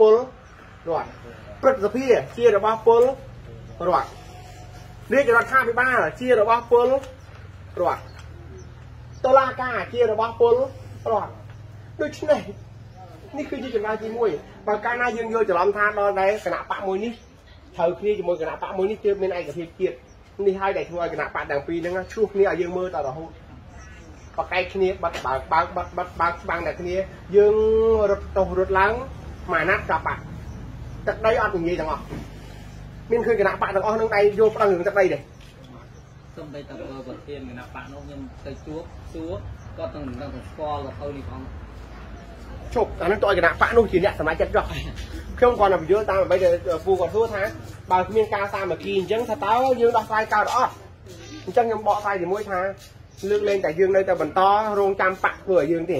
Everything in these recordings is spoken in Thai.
ปุลรอดเปิดสะพี่เชียร์ระบ้าปุลรอดเรียกรอดข้าไปบ้าเชียร์ระบ้าปุลรอดตลากาเชียร์ระบ้าปุลรอดโดยที่ไหนนี่คือจีนมาจีมวยบางการนายยืนเยอะจะล้อมทานนอนในขณะปะมวยนี่เธอคือจีมวยขณะปะมวยนี่เจอเป็นไอ้กับพี่เกียรตินี่ให้ได้ทัวร์ขณะปะดังปีนึงนะช่วงนี้เอายืนมือต่อหูปะไก่ขี้นี้บางแต่ขี้นี้ยืนรถตกรถล้างมานัดกับปะจากได้อดอย่างนี้จังหวะนี่คือขณะปะต่างอ้อนั่งในโยกต่างหนึ่งจากได้เลยต้องไปต่างเบอร์เทียนขณะปะน้องยังใส่ซัวก็ต่างสกอร์กับเขาดีกว่าชกอันนั้นตัวกระดาษป้านุ่งจีนเนี่ยสมัยจัดดอกเครื่องก่อนเราไปเยอะตามไปเดี๋ยวฟูก่อนทั่วทั้งบางเมียนกาซาแบบกินยังสต๊อกยังดอกไฟกาวดอกจังยังบ่อไฟถึงมวยท้าเลือกเล่นแต่ยังได้แต่บรรท้อโรงจำปะเกลือยังดิ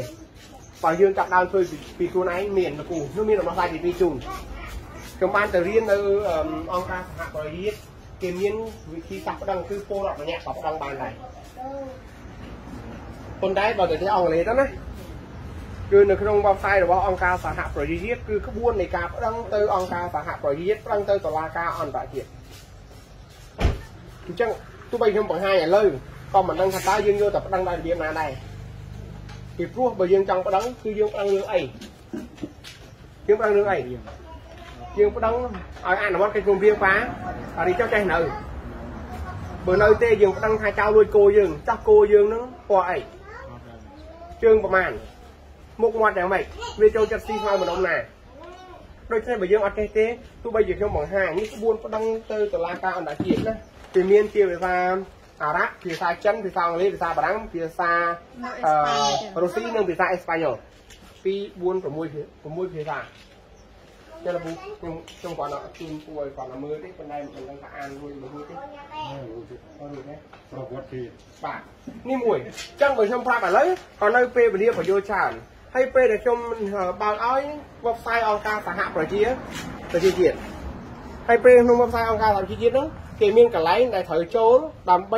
ป่ายังจับดาวช่วยปีกูไหนเมียนตะกูนู่นมีดอกไฟติดปีจุ่มกำปั้นแต่เรียนในองค์การหาบริยิตเกมเย็นวิธีสับดังคือโปรดอกเนี่ยสับดังบานไหนคนได้บอกแต่จะเอาอะไรตั้งนะคือในขนมบางไซหรือว่าองค์การสหประชาชาติคือกระบวนในการตั้งเตอองค์การสหประชาชาติตั้งเตอตลาดการอันตรายที่จังตัวใบยมปังไฮอย่างเลยก็มันตั้งคาตายืนโยแต่ตั้งได้เดียนาได้ที่พวกใบยืนจังตั้งคือยืนตั้งเรื่องไอ้ยืนตั้งเรื่องไอ้ยืนตั้งอ่านว่าเป็นกลุ่มเพียงฟ้าอะไรเจ้าใจหนึ่งเบอร์เลยเตยยืนตั้งไฮเจ้าลุยโกยืนเจ้าโกยืนนั้นปล่อยยืนประมาณมุกงวดอย่างไรเวโจจัดซีมาเหมือนน้องนาโดยใช้ใบยืมอัดเต้ตู้ใบยืมช่องบังห่างนี่บุญก็ดังเตอร์ตลาดการอันดับเกียรตินะตีเมียนเกียรติฟ้าอาระเกียรติฟ้าจันเกียรติฟ้าอะไรเกียรติฟ้าบรังเกียรติฟ้าโรซี่หนึ่งเกียรติฟ้าเอสปายอลปีบุญผมมวยเกียรติฟ้าเจ้าระบุช่องก่อนเนาะจูนป่วยก่อนละมือที่คนใดคนต่างต่างรวยมือที่รวดที่ปากนี่มวยจังเหมือนช่องพระแบบเลยก่อนเลยเปย์ไปเรียกขอโยชานให้เปย์แต่ชมบางอ้อยวับไซองการสหประชาชาติประชาชาติให้เปย์นุ่มวับไซองการสหประชาชาตินะเกมีนกับไลน์ในถอยโจดำใบ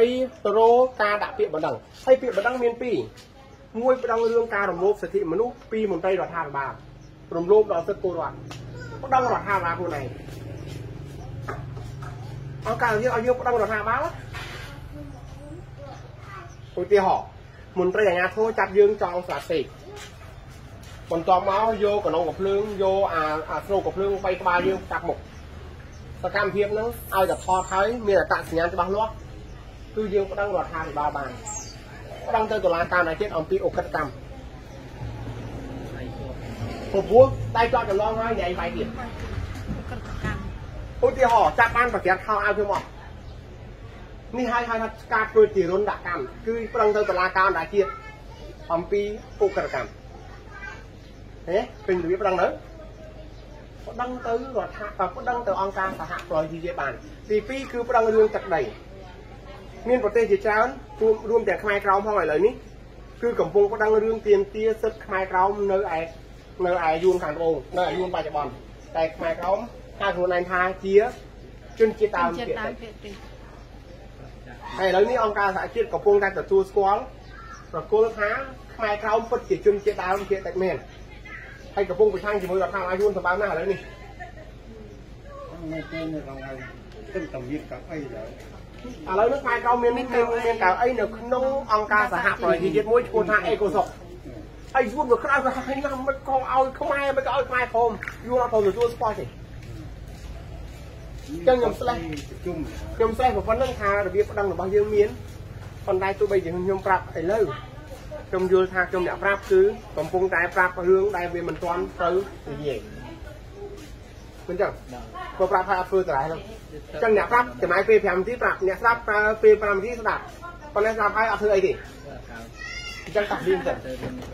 โรกาดาเปียบดังให้เปียบดังเมียนปีมวยดังเรื่องการรวมโลกสถิติมนุษย์ปีมันไปดอทานบางรวมโลกดอทสกูดอทดังดอทานบางคนไหนองการที่เอาเยอะดังดอทานบางคนตีหอกมันไปอย่างงานโทษจับยืนจองสาสิคนจอมเอาโยกับน้องกับเพลิงโยโซกับเพลิงไปกบายืมตักหมกตะการเพียบนั้นเอาจากคอท้ายมีแต่ตัดสัญญาณจะบังล้อคือยืมก็ตั้งหลอดทานบาบางก็ตั้งเจอตัวราการในเทศอัมพีอกกรรมผมพูดได้จอดจะร้องไห้ใหญ่ไปเดียร์โอ้ตีห่อจับบ้านปะเสียข้าวเอาเพื่อหมอกนี่ให้ทักการโดยตีรุนดักกรรมคือตั้งเจอตัวราการในเทศอัมพีอกกรรมเป็นหรือไม่ดังนั้นก็ดังเตอร์รถฮะก็ดังเตอร์องการสหประชาชาติบานตีปีคือประดังเรื่องจัดใดเมียนประเทศจีนจ้าร่วมแต่ขมายกราวพ่อใหญ่เลยนี่คือกำปงก็ดังเรื่องเตียนเตี้ยซึกขมายกราวเนอไอยูนขันโอเนอไอยูนปาจบอนแต่ขมายกราวข้าทุนนายพาเจียจนเจียตามเจียไอแล้วนี่องการสหประชาชาติกำปงได้แต่ตัวสกอลแต่โกลท้าขมายกราวปัดเจียจนเจียตามเจียแต่เมียนให้กระปุกไปช่างจีมวยกับทางอายุนสบายหน้าเลยนี่ไม่เกินเลยทำไงซึ่งต่ำยิ่งกับไอ้เลยอะไรนึกไปเราเมียนนิดเดียวเมียนกับไอ้เนี่ยน้ององการสหประชาชาติมวยโคตรไอ้โกศไอ้ยุ่นแบบข้าวกับไอ้น้ำมันคงเอาเข้ามามันก็เอาไปคมยุ่นเอาตัวตัวสปอร์ตสิจังยมแสลงยมแสลงของคนนั่งทาระเบียบดังหรือบางเยี่ยมเมียนคนได้ตัวใบอย่างยมปรับไอ้เลยจมยูธาจมเนี่ยปราบซื้อกำปงได้ปราบเรื่องได้เวมันตอนซื้อตัวใหญ่เป็นจังก็ปราบพาฟื้นตัวไหนครับจังเนี่ยปราบจะหมายเปรียบแบบที่ปราบเนี่ยปราบเปรียบแบบที่สลับตอนนี้ปราบให้เอาเธอไอ้ดิจังตัดดินเสร็จ